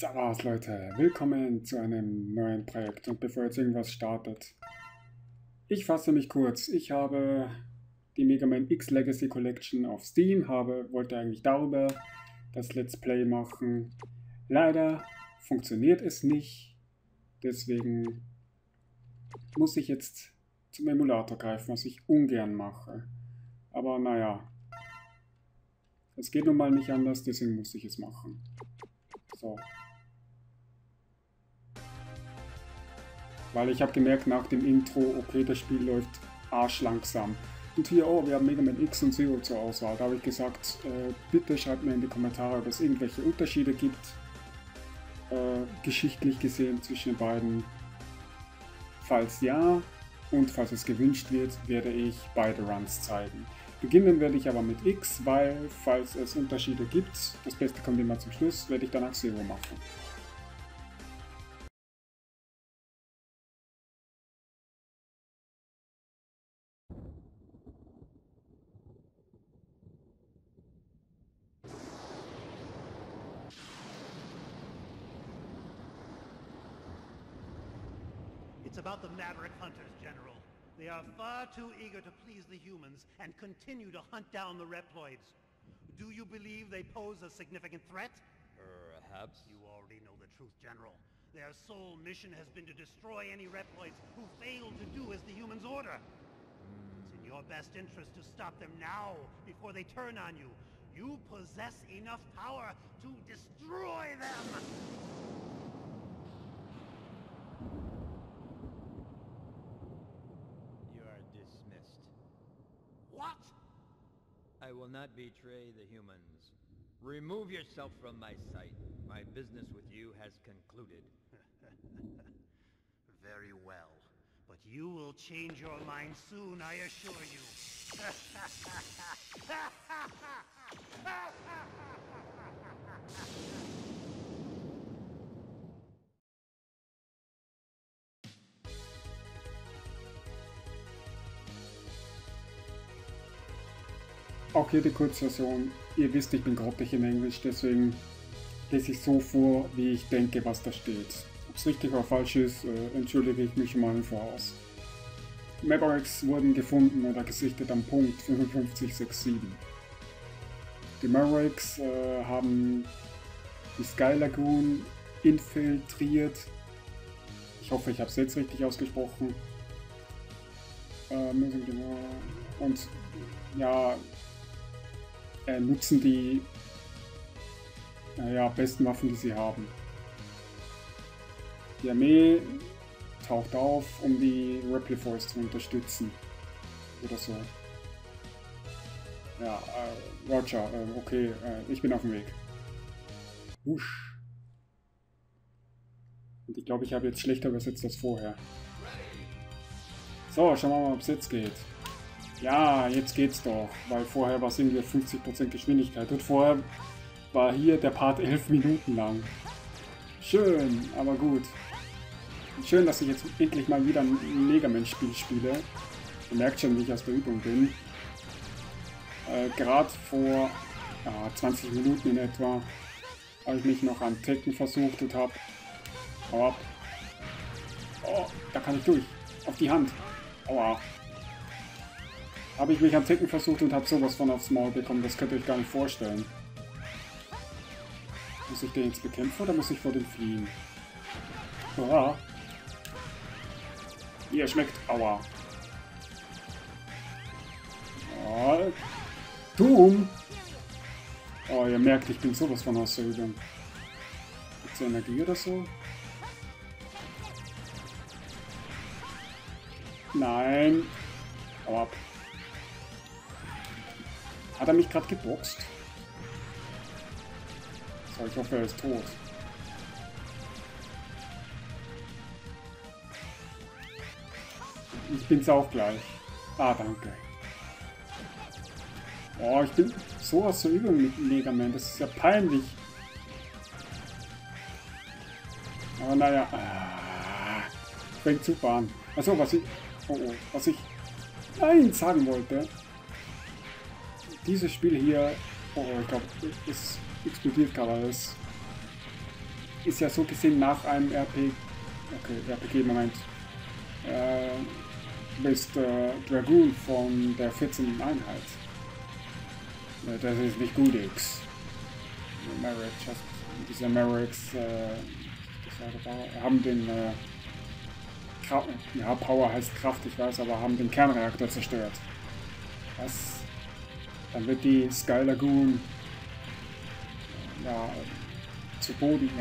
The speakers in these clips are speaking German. Servus Leute, willkommen zu einem neuen Projekt. Und bevor jetzt irgendwas startet, ich fasse mich kurz. Ich habe die Mega Man X Legacy Collection auf Steam, wollte eigentlich darüber das Let's Play machen. Leider funktioniert es nicht, deswegen muss ich jetzt zum Emulator greifen, was ich ungern mache. Aber naja, es geht nun mal nicht anders, deswegen muss ich es machen. So. Weil ich habe gemerkt nach dem Intro, okay, das Spiel läuft arschlangsam. Und hier, oh, wir haben Mega Man X und Zero zur Auswahl. Da habe ich gesagt, bitte schreibt mir in die Kommentare, ob es irgendwelche Unterschiede gibt, geschichtlich gesehen zwischen den beiden. Falls ja und falls es gewünscht wird, werde ich beide Runs zeigen. Beginnen werde ich aber mit X, weil, falls es Unterschiede gibt, das Beste kommt immer zum Schluss, werde ich danach Zero machen. It's about the Maverick Hunters, General. They are far too eager to please the humans and continue to hunt down the Reploids. Do you believe they pose a significant threat? Perhaps. You already know the truth, General. Their sole mission has been to destroy any Reploids who fail to do as the humans order. It's in your best interest to stop them now, before they turn on you. You possess enough power to destroy them! I will not betray the humans. Remove yourself from my sight. My business with you has concluded. Very well. But you will change your mind soon, I assure you. Okay, die Kurzversion. Ihr wisst, ich bin grottig in Englisch, deswegen lese ich so vor, wie ich denke, was da steht. Ob es richtig oder falsch ist, entschuldige ich mich mal im Voraus. Mavericks wurden gefunden oder gesichtet am Punkt 5567. Die Mavericks haben die Sky Lagoon infiltriert. Ich hoffe, ich habe es jetzt richtig ausgesprochen. Und ja, nutzen die besten Waffen, die sie haben. Die Armee taucht auf, um die Repliforce zu unterstützen. Oder so. Ja, Roger, okay, ich bin auf dem Weg. Wusch. Und ich glaube, ich habe jetzt schlechter übersetzt als vorher. So, schauen wir mal, ob es jetzt geht. Ja, jetzt geht's doch, weil vorher war es irgendwie 50% Geschwindigkeit und vorher war hier der Part 11 Minuten lang. Schön, aber gut. Und schön, dass ich jetzt endlich mal wieder ein Mega Man Spiel spiele. Ihr merkt schon, wie ich aus der Übung bin. Gerade vor 20 Minuten in etwa habe ich mich noch an Tekken versucht und habe... Aua. Oh, da kann ich durch. Auf die Hand. Aua. Habe ich mich am Ticken versucht und habe sowas von aufs Maul bekommen, das könnt ihr euch gar nicht vorstellen. Muss ich den jetzt bekämpfen oder muss ich vor dem fliehen? Oha. Ihr schmeckt, aua. Oh. Doom! Oh, ihr merkt, ich bin sowas von aus der Übung. Gibt es Energie oder so? Nein. Hau ab. Hat er mich gerade geboxt? So, ich hoffe, er ist tot. Ich bin's auch gleich. Ah, danke. Oh, ich bin so aus der Übung mit Mega Man. Das ist ja peinlich. Aber naja. Ah, fängt super an. Achso, was ich... Oh, oh, was ich... Nein, sagen wollte... Dieses Spiel hier, oh, ich glaube, es explodiert gerade alles. ist ja so gesehen nach einem RPG. Okay, RPG, Moment. Mr. Dragoon von der 14. Einheit. Das ist nicht gut, X. Diese Mavericks haben den ja, Power heißt Kraft, ich weiß, aber haben den Kernreaktor zerstört. Das, dann wird die Sky Lagoon ja, zu Boden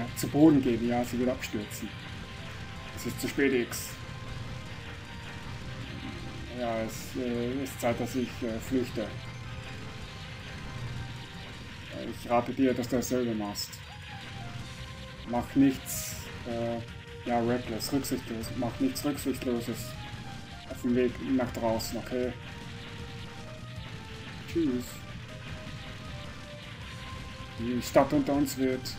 gehen, ja, sie wird abstürzen. Es ist zu spät, X. Ja, es ist Zeit, dass ich flüchte. Ich rate dir, dass du dasselbe machst. Mach nichts, ja, reckless, rücksichtslos. Mach nichts Rücksichtsloses auf dem Weg nach draußen, okay? Tschüss. Die Stadt unter uns wird...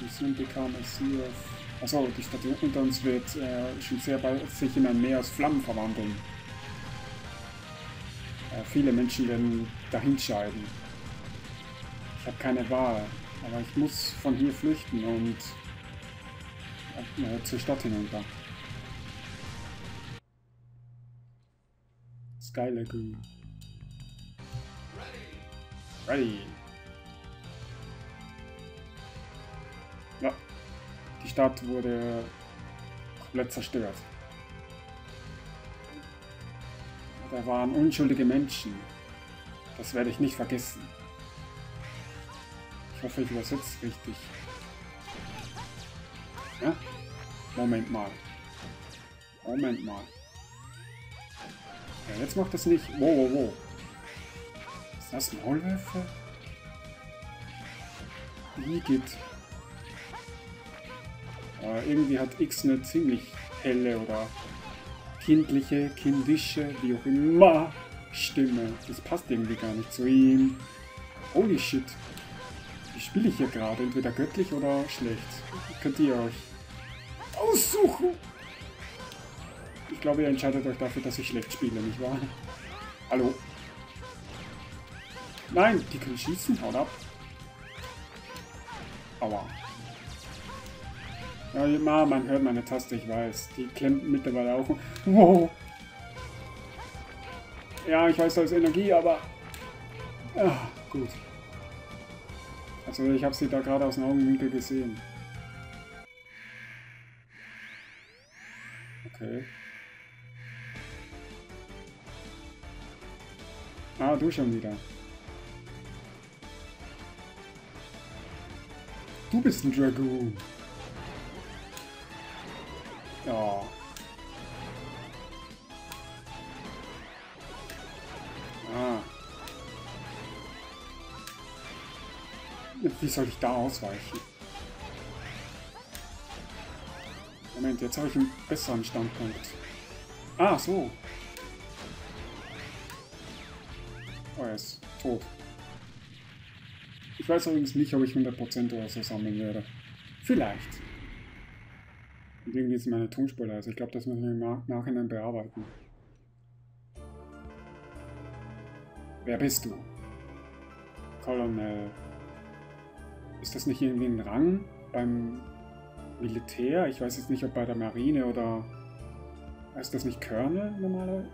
Die soon become a sea of... Achso, die Stadt unter uns wird schon sehr bald sich in ein Meer aus Flammen verwandeln. Viele Menschen werden dahinscheiden. Ich habe keine Wahl, aber ich muss von hier flüchten und zur Stadt hinunter. Sky Lagoon. Ready! Ja, die Stadt wurde komplett zerstört. Da waren unschuldige Menschen. Das werde ich nicht vergessen. Ich hoffe, ich übersetze es richtig. Ja? Moment mal. Moment mal. Ja, jetzt macht das nicht. Wow, wow, wow. Ist das Maulwürfe? Igitt. Aber irgendwie hat X eine ziemlich helle oder kindliche, kindische, wie auch immer, Stimme. Das passt irgendwie gar nicht zu ihm. Holy shit. Wie spiele ich hier gerade? Entweder göttlich oder schlecht. Könnt ihr euch aussuchen? Ich glaube, ihr entscheidet euch dafür, dass ich schlecht spiele, nicht wahr? Hallo? Nein, die können schießen. Haut ab. Aua. Ja, man hört meine Taste, ich weiß. Die klemmt mittlerweile auch. Wow. Ja, ich weiß, da ist Energie, aber... Ach, gut. Also, ich habe sie da gerade aus dem Augenwinkel gesehen. Okay. Ah, du schon wieder. Du bist ein Dragoon. Ja. Ah. Wie soll ich da ausweichen? Moment, jetzt habe ich einen besseren Standpunkt. Ah, so. Oh, er ist tot. Ich weiß übrigens nicht, ob ich 100% oder so sammeln werde. Vielleicht. Und irgendwie ist meine Tonspur leise. Ich glaube, das müssen wir im Nachhinein bearbeiten. Wer bist du? Colonel. Ist das nicht irgendwie ein Rang beim Militär? Ich weiß jetzt nicht, ob bei der Marine oder... Ist das nicht Colonel normalerweise?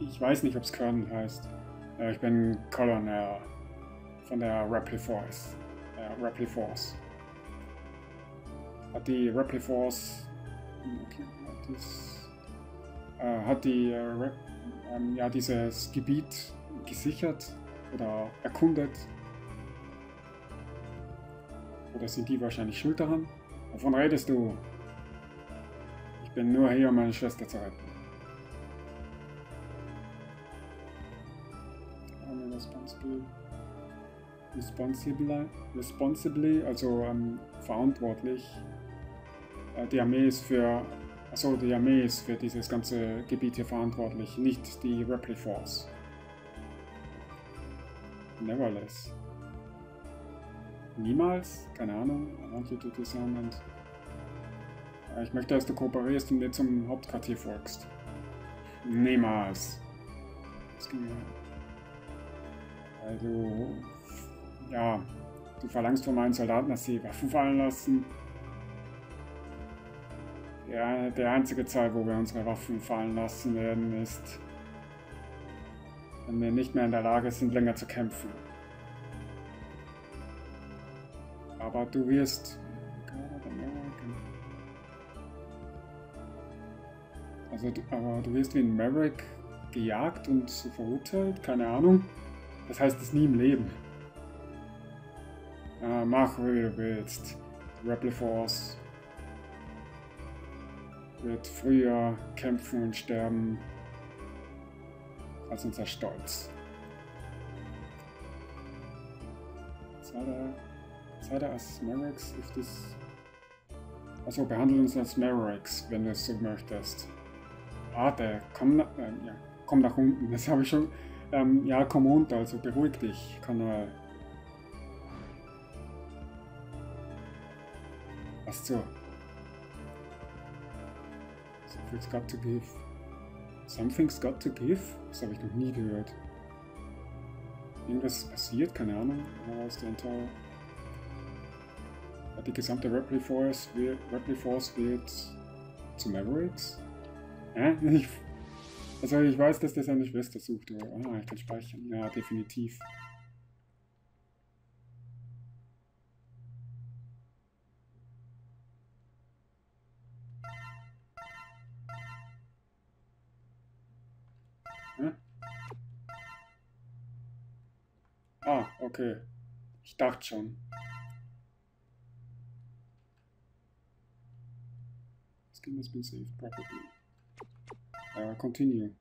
Ich weiß nicht, ob es Colonel heißt. Ich bin Colonel von der Repliforce. Hat die Repliforce, okay, dieses Gebiet gesichert oder erkundet? Oder sind die wahrscheinlich schuld daran? Wovon redest du? Ich bin nur hier, um meine Schwester zu retten. Responsibly, also verantwortlich. Die Armee ist für... Achso, die Armee ist für dieses ganze Gebiet hier verantwortlich, nicht die Repliforce. Nevertheless. Niemals? Keine Ahnung. I want you to design and... Ich möchte, dass du kooperierst und mir zum Hauptquartier folgst. Niemals. Das ging ja... Also... Ja... Du verlangst von meinen Soldaten, dass sie Waffen fallen lassen. Ja, der einzige Zeit, wo wir unsere Waffen fallen lassen werden, ist, wenn wir nicht mehr in der Lage sind, länger zu kämpfen. Aber du wirst... aber du wirst wie ein Maverick gejagt und verurteilt, keine Ahnung. Das heißt, es nie im Leben. Mach, wie du willst. Repliforce wird früher kämpfen und sterben als unser Stolz. Sei da als Mavericks ist es... Also behandle uns als Mavericks, wenn du es so möchtest. Der komm nach unten, das habe ich schon... ja, komm runter, also beruhig dich, Colonel. Was so? Something's got to give. Something's got to give? Das habe ich noch nie gehört. Irgendwas ist passiert, keine Ahnung. Aus der Entire... Die gesamte Repliforce wird zu Mavericks? Also ich weiß, dass das eine Schwester sucht. Ah, ich kann speichern. Ja, definitiv. Ah, okay. Ich dachte schon. Das Game has been saved, probably. Continue.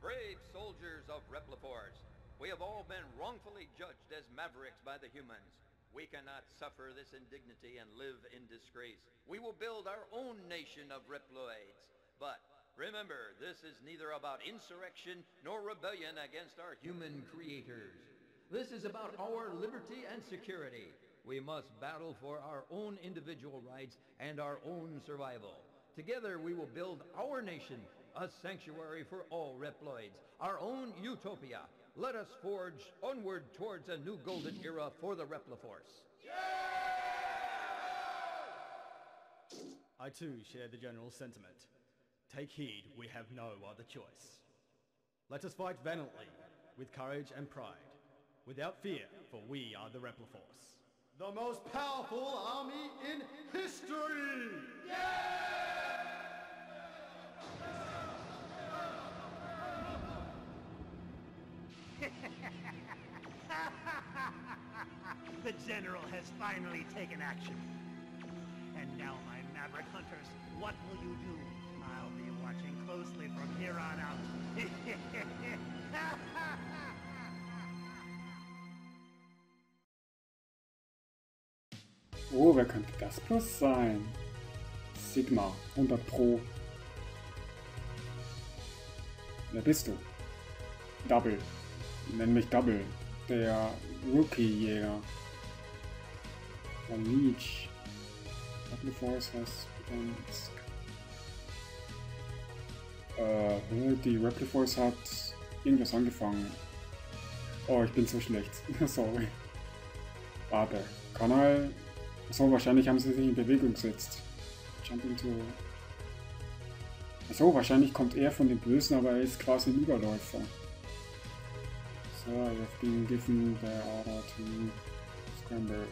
Brave soldiers of Repliforce, we have all been wrongfully judged as mavericks by the humans. We cannot suffer this indignity and live in disgrace. We will build our own nation of Reploids. But remember, this is neither about insurrection nor rebellion against our human creators. This is about our liberty and security. We must battle for our own individual rights and our own survival. Together we will build our nation, a sanctuary for all Reploids, our own utopia. Let us forge onward towards a new golden era for the Repliforce. Yeah! I too share the general sentiment. Take heed, we have no other choice. Let us fight valiantly, with courage and pride, without fear, for we are the Repliforce. The most powerful army in history! Yeah! The General has finally taken action. And now, my Maverick Hunters, what will you do? I'll be watching closely from here on out. Oh, wer könnte das bloß sein? Sigma, 100 Pro. Wer bist du? Double. Nenn mich Double. Der Rookie-Jäger. Von Leech. Repliforce has begun. Die Repliforce hat irgendwas angefangen. Oh, ich bin so schlecht. Sorry. Warte. Kanal. Achso, wahrscheinlich haben sie sich in Bewegung gesetzt. Jump into... Achso, wahrscheinlich kommt er von den Bösen, aber er ist quasi ein Überläufer. So, I have been given the order to scramble.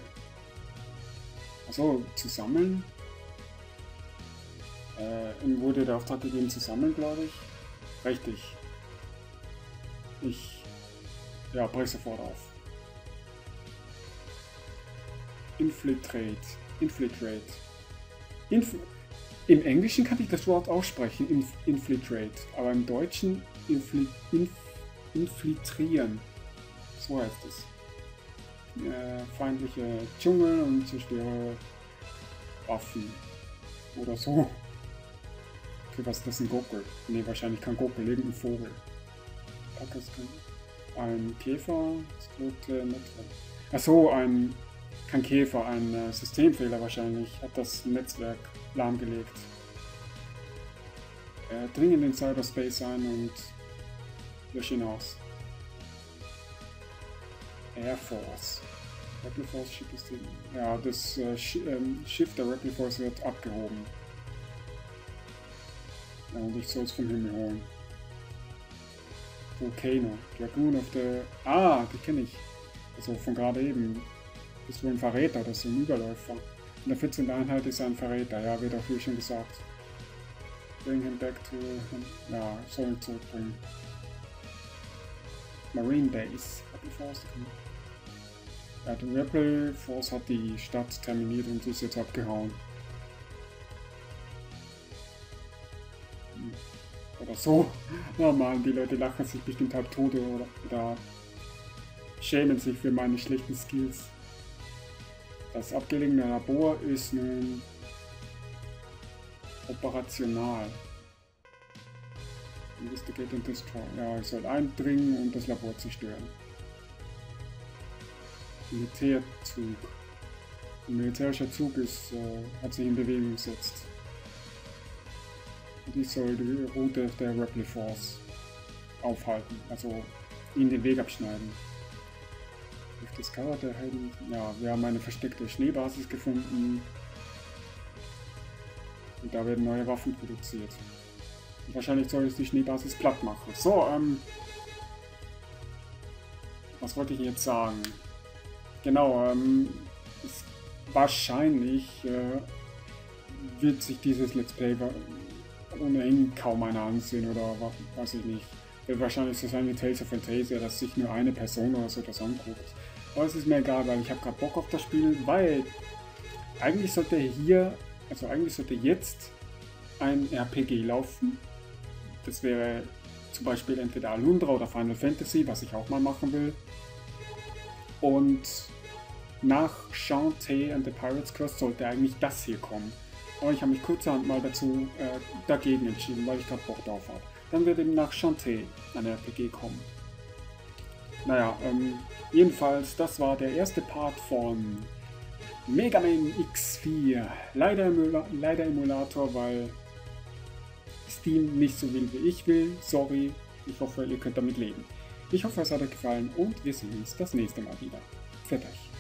Achso, zu sammeln? Ihm wurde der Auftrag gegeben zu sammeln, glaube ich. Richtig. Ja, brech sofort auf. Infiltrate. Im Englischen kann ich das Wort aussprechen, Infiltrate, aber im Deutschen infiltrieren. So heißt es. Feindliche Dschungel und zerstöre Waffen. Oder so. Okay, was ist das, ein Gockel? Ne, wahrscheinlich kein Gockel, irgendein Vogel. Ein Käfer, das rote Netzwerk. Achso, kein Käfer, ein Systemfehler wahrscheinlich, hat das Netzwerk lahmgelegt. Dringend in den Cyberspace ein und durch hinaus. Air Force. Repliforce schickt es den. Ja, das Schiff der Repliforce wird abgehoben. Ja, und ich soll es vom Himmel holen. Volcano. Dragoon auf der. Ah, die kenne ich. Also von gerade eben. Das ist wohl ein Verräter, das ist ein Überläufer. In der 14. Einheit ist er ein Verräter, ja, wird auch hier schon gesagt. Bring him back to. Ja, soll ihn zurückbringen. Marine Base. Repliforce. Ja, der Repliforce hat die Stadt terminiert und ist jetzt abgehauen. Oder so. Na man, die Leute lachen sich bestimmt halb tot oder schämen sich für meine schlechten Skills. Das abgelegene Labor ist nun operational. Investigate and destroy. Ja, ich soll eindringen und das Labor zerstören. Militärzug. Ein militärischer Zug ist, hat sich in Bewegung gesetzt. Und ich soll die Route der Repliforce aufhalten, also ihnen den Weg abschneiden. Auf das Cover der Helden. Ja, wir haben eine versteckte Schneebasis gefunden. Und da werden neue Waffen produziert. Und wahrscheinlich soll ich die Schneebasis platt machen. So, was wollte ich jetzt sagen? Genau, wahrscheinlich wird sich dieses Let's Play ohnehin kaum einer ansehen oder weiß ich nicht. Wird wahrscheinlich so sein wie Tales of Fantasia, dass sich nur eine Person oder so das anguckt. Aber es ist mir egal, weil ich habe gerade Bock auf das Spiel, weil eigentlich sollte jetzt ein RPG laufen. Das wäre zum Beispiel entweder Alundra oder Final Fantasy, was ich auch mal machen will. Und nach Shantae and the Pirates Quest sollte eigentlich das hier kommen. Aber ich habe mich kurzerhand mal dagegen entschieden, weil ich gerade Bock drauf habe. Dann wird eben nach Shantae eine RPG kommen. Naja, jedenfalls, das war der erste Part von Mega Man X4. Leider Emulator, weil Steam nicht so will, wie ich will. Sorry, ich hoffe, ihr könnt damit leben. Ich hoffe, es hat euch gefallen und wir sehen uns das nächste Mal wieder. Pfiat euch!